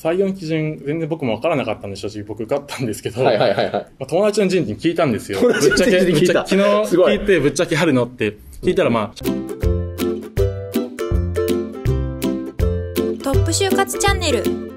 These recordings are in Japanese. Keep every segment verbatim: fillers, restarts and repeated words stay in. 採用の基準、全然僕も分からなかったんで、正直僕受かったんですけど、はいはいはいはい、まあ、友達の人事に聞いたんですよ。ぶっちゃけ、ぶっちゃけ昨日聞いて、ぶっちゃけあるのって聞いたら、まあ、うん、トップ就活チャンネル。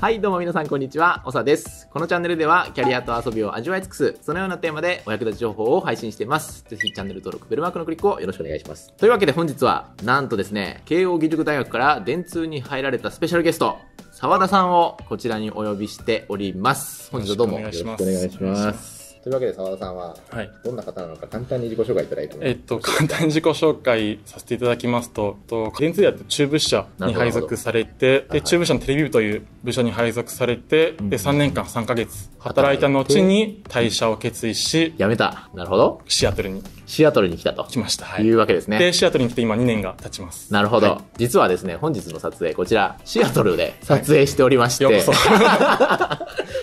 はい、どうも皆さんこんにちは、おさです。このチャンネルではキャリアと遊びを味わい尽くす、そのようなテーマでお役立ち情報を配信しています。ぜひチャンネル登録、ベルマークのクリックをよろしくお願いします。というわけで本日はなんとですね、慶應義塾大学から電通に入られたスペシャルゲスト、澤田さんをこちらにお呼びしております。本日はどうもよろしくお願いします。というわけで澤田さんはどんな方なのか簡単に自己紹介いただいても、はい、えっと簡単に自己紹介させていただきますと、電通でやって中部支社に配属されて、で中部支社のテレビ部という部署に配属されて、でさんねんかんさんかげつ働いた後に退社を決意し、辞めた。なるほど。シアトルにシアトルに来たと来ました、はい、いうわけですね。でシアトルに来て今にねんが経ちます。なるほど、はい、実はですね、本日の撮影こちらシアトルで撮影しておりまして、はい、ようこ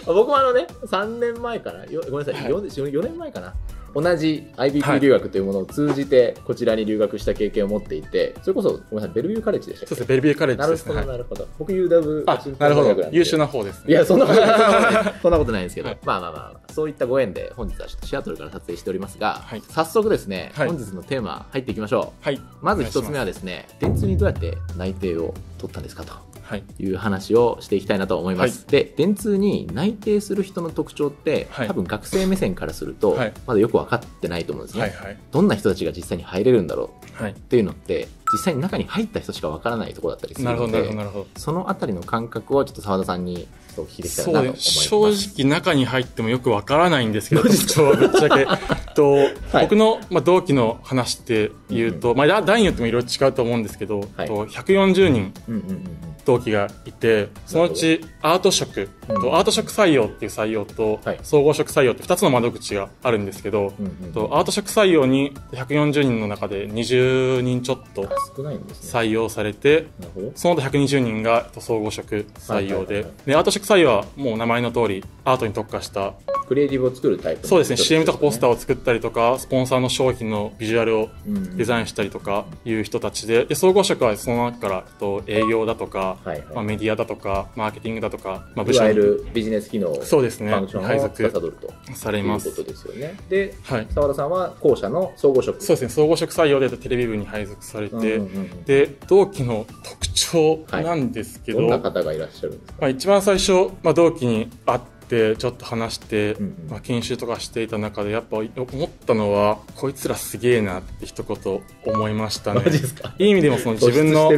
そ僕もあのね、さんねんまえかな、ごめんなさい、はい、よねんまえかな、同じ アイビーピー 留学というものを通じてこちらに留学した経験を持っていて、それこそごめんなさい、ベルビューカレッジでしたっけ。そうですね、ベルビューカレッジですね。なるほどなるほど、僕 ユーダブリュー あ、なるほど、優秀な方ですね。いや、そんなことないそんなことないんですけど、はい、まあまあまあそういったご縁で本日はちょっとシアトルから撮影しておりますが、はい、早速ですね、はい、本日のテーマ入っていきましょう。はい、まず一つ目はですね、電通にどうやって内定を取ったんですかと、はい、いう話をしていきたいなと思います、はい、で電通に内定する人の特徴って、はい、多分学生目線からすると、はい、まだよく分かってないと思うんですね、はいはい、どんな人たちが実際に入れるんだろうっていうのって、はい、実際に中に入った人しか分からないところだったりするので、そのあたりの感覚をちょっと澤田さんにお聞きできたらなと思います。そうです、正直中に入ってもよく分からないんですけど、ぶっちゃけと、はい、僕の、まあ、同期の話っていうと、うんうん、まあ、段によってもいろいろ違うと思うんですけど、はい、とひゃくよんじゅうにん同期がいて、そのうちアート職とアート職採用っていう採用と総合職採用ってふたつの窓口があるんですけど、アート職採用にひゃくよんじゅうにんの中でにじゅうにんちょっと採用されて、その後ひゃくにじゅうにんが総合職採用で、アート職採用はもう名前の通りアートに特化したクリエイティブを作るタイプ。そうですね、 シーエム とかポスターを作ったりとか、スポンサーの商品のビジュアルをデザインしたりとかいう人たちで、総合職はその中から営業だとか、はいはい、まあメディアだとかマーケティングだとか、まあ、部署にいわゆるビジネス機能を、そうですね、ファンクションを司るとされますということですよね。で、はい、澤田さんは後者の総合職。そうですね、総合職採用でテレビ部に配属されて、で同期の特徴なんですけど、はい、どんな方がいらっしゃるんですか。まあ一番最初、まあ、同期に会ってでちょっと話して、うんうん、まあ研修とかしていた中でやっぱ思ったのは、こいつらすげえなって一言思いましたね。マジですか。いい意味でもその自分の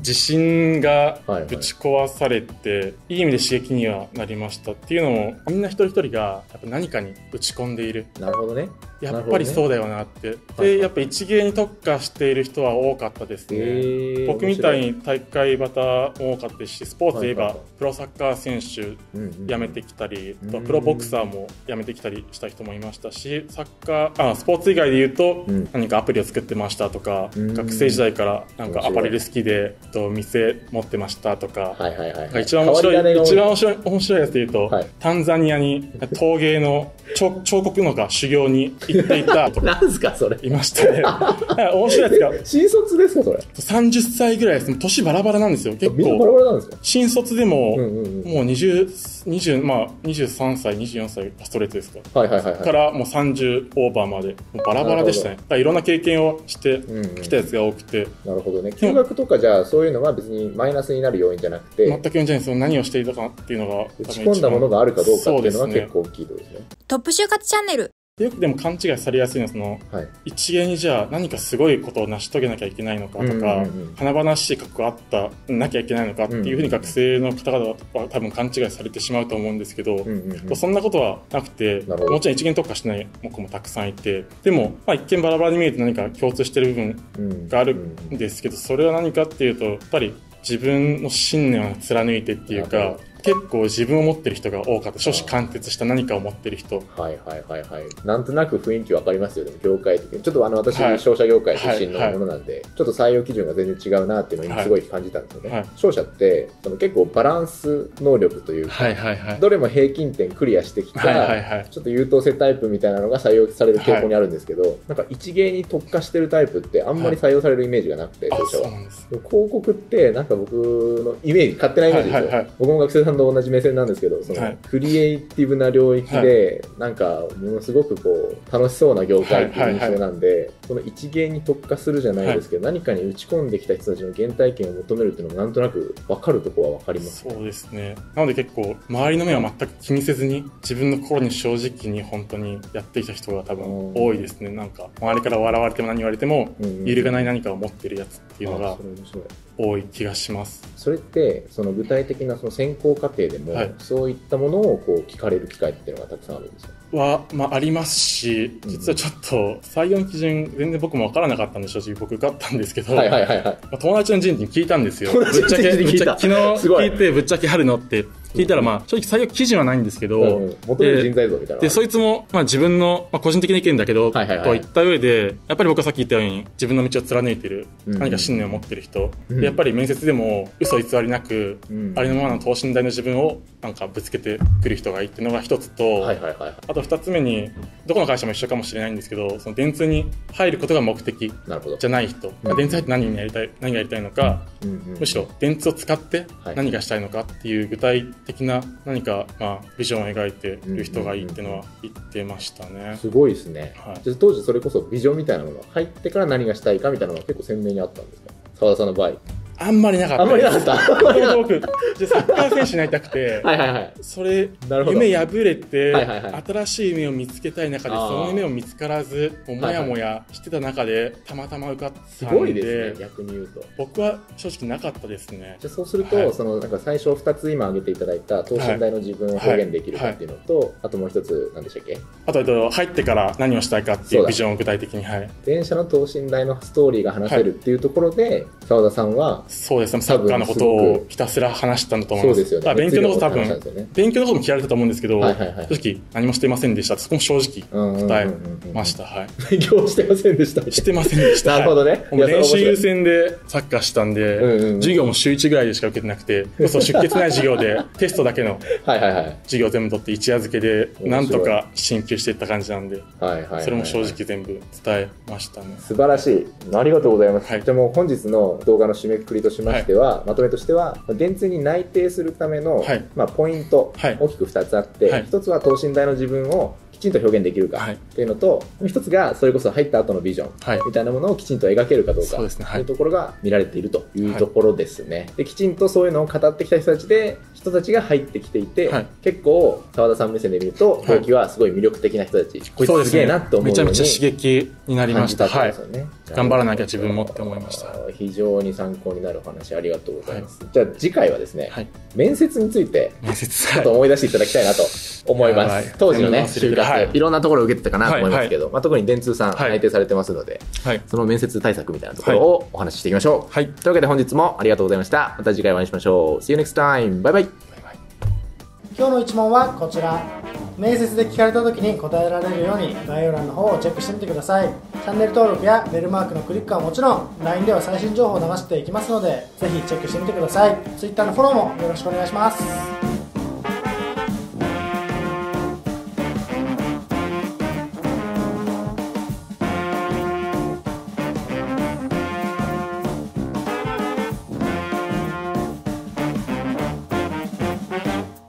自信がぶち壊されて、いい意味で刺激にはなりましたっていうのも、みんな一人一人がやっぱ何かに打ち込んでいる。なるほどね、やっぱりそうだよなって、ね、でやっぱ一芸に特化している人は多かったですね。僕みたいに体育会バターも多かったですし、スポーツで言えばプロサッカー選手辞めてきたり、うん、プロボクサーも辞めてきたりした人もいましたし、サッカー、あ、スポーツ以外で言うと、うん、何かアプリを作ってましたとか、うん、学生時代からなんかアパレル好きでと店持ってましたとか、一番面白い、一番面白い、面白いやつで言うと、はい、タンザニアに陶芸の彫刻のが修行に行っていたとかいましたね。面白いですか。新卒ですかそれ。さんじゅっさいぐらいです。年バラバラなんですよ。結構バラバラなんですか。新卒でももうにじゅう、にじゅうまあにじゅうさんさい、にじゅうよんさいストレートですか。はいはいはいはい。からもうさんじゅうオーバーまでバラバラでしたね。だからいろんな経験をしてきたやつが多くて。なるほどね。休学とかじゃあそういうのは別にマイナスになる要因じゃなくて。全く要因じゃないですよ。何をしていたかっていうのが打ち込んだものがあるかどうかっていうのは結構大きいですね。トップ就活チャンネル。よくでも勘違いされやすいのは、その、はい、一芸にじゃあ何かすごいことを成し遂げなきゃいけないのかとか、華々しい過去があったなきゃいけないのかっていうふうに学生の方々は多分勘違いされてしまうと思うんですけど、そんなことはなくて、もちろん一芸に特化してない子もたくさんいて、でも、まあ、一見バラバラに見えて何か共通してる部分があるんですけど、それは何かっていうと、やっぱり自分の信念を貫いてっていうか、結構自分を持ってる人が多かった。初志貫徹した何かを持ってる人、はいはいはいはい、なんとなく雰囲気分かりますよね。業界的にちょっとあの私、はい、商社業界出身のものなんで、はいはい、ちょっと採用基準が全然違うなっていうのをすごい感じたんですよね、はいはい、商社ってその結構バランス能力というか、はいはいはい、どれも平均点クリアしてきた、はいはいはい、ちょっと優等生タイプみたいなのが採用される傾向にあるんですけど、はい、なんか一芸に特化してるタイプってあんまり採用されるイメージがなくて、はい、そうなんです。広告ってなんか僕のイメージ、勝手なイメージですよ、はいはいはい、僕も学生さんと同じ目線なんですけど、その、はい、クリエイティブな領域で、はい、なんかものすごくこう楽しそうな業界っていう印象なんで、はいはいはい、その一芸に特化するじゃないですけど、はい、何かに打ち込んできた人たちの原体験を求めるっていうのもなんとなく分かるところは分かりますね。そうですね。なので結構周りの目は全く気にせずに自分の心に正直に本当にやってきた人が多分多いですね。なんか周りから笑われても何言われても揺るがない何かを持ってるやつっていうのが多い気がします。それってその具体的なその選考過程でも、はい、そういったものをこう聞かれる機会っていうのがたくさんあるんですか？は、まあ、ありますし、実はちょっと採用の基準全然僕も分からなかったんで、正直僕受かったんですけど、はいはいはいはい、まあ、友達の人事に聞いたんですよ。ぶっちゃけ昨日聞いて、ぶっちゃけあるのって聞いたら、まあ正直採用基準はないんですけど、うんうん、求める人材像みたいな。でそいつも、まあ、自分の、まあ、個人的な意見だけど、はいはいはい、と言った上でやっぱり僕はさっき言ったように自分の道を貫いてる、うん、何か信念を持ってる人、うん、でやっぱり面接でも嘘偽りなく、うん、ありのままの等身大の自分をなんかぶつけてくる人がいいっていうのが一つと、はいはいはい、あと二つ目にどこの会社も一緒かもしれないんですけど、その電通に入ることが目的じゃない人、うん、電通入って何にやりたい、何がやりたいのか、うんうん、むしろ電通を使って何がしたいのかっていう具体的な何か、まあ、ビジョンを描いてる人がいいっていうのは言ってましたね、うんうんうん、すごいですね、はい、当時それこそビジョンみたいなものが入ってから何がしたいかみたいなのが結構鮮明にあったんですか？澤田さんの場合あんまりなかった。あんまりなかった。僕サッカー選手になりたくて、はいはいはい、それ夢破れて、はいはいはい、新しい夢を見つけたい中でその夢を見つからず、もやもやしてた中でたまたま受かったんで、すごいですね。逆に言うと僕は正直なかったですね。じゃあそうすると、はい、そのなんか最初ふたつ今挙げていただいた等身大の自分を表現できるかっていうのと、はいはいはい、あともう一つ何でしたっけ？あと、あと入ってから何をしたいかっていうビジョンを具体的に、はい、電車の等身大のストーリーが話せるっていうところで、澤、はい、田さんはそうですね、サッカーのことをひたすら話したんだと思います。そうですよね。勉強のこと多分、ね、勉強のことも聞かれたと思うんですけど、はいはいはい、正直何もしていませんでした。そこも正直答えました。勉強してませんでしたしてませんでしたなるほどね。練習優先でサッカーしたんで、うんうんうん、授業も週いちぐらいでしか受けてなくて、うんうん、そう出血ない授業でテストだけの授業全部取って一夜漬けでなんとか進級していった感じなんで、それも正直全部伝えましたね。素晴らしい、ありがとうございます、はい、でも本日の動画の締めくくりとしましては、はい、まとめとしては電通に内定するための、はい、まあ、ポイント、はい、大きくふたつあって、はい、ひとつは等身大の自分をきちんと表現できるかっていうのと、はい、一つがそれこそ入った後のビジョンみたいなものをきちんと描けるかどうかと、はい、いうところが見られているというところですね、はい、できちんとそういうのを語ってきた人たちで人たちが入ってきていて、はい、結構澤田さん目線で見ると同期はすごい魅力的な人たち、はい、こいつすげえなと思うようにめちゃめちゃ刺激になりました。はい、頑張らなきゃ自分もって思いました。非常に参考になるお話ありがとうございます、はい、じゃあ次回はですね、はい、面接についてちょっと思い出していただきたいなと思います、はい、当時のね就活、はい、いろんなところを受けてたかなと思いますけど、はいはい、まあ、特に電通さん内定されてますので、はい、その面接対策みたいなところをお話ししていきましょう、はい、というわけで本日もありがとうございました。また次回お会いしましょう。 See you next time. バイバイ。今日の一問はこちら。面接で聞かれた時に答えられるように概要欄の方をチェックしてみてください。チャンネル登録やベルマークのクリックはもちろん ライン では最新情報を流していきますので、ぜひチェックしてみてください。 Twitter のフォローもよろしくお願いします。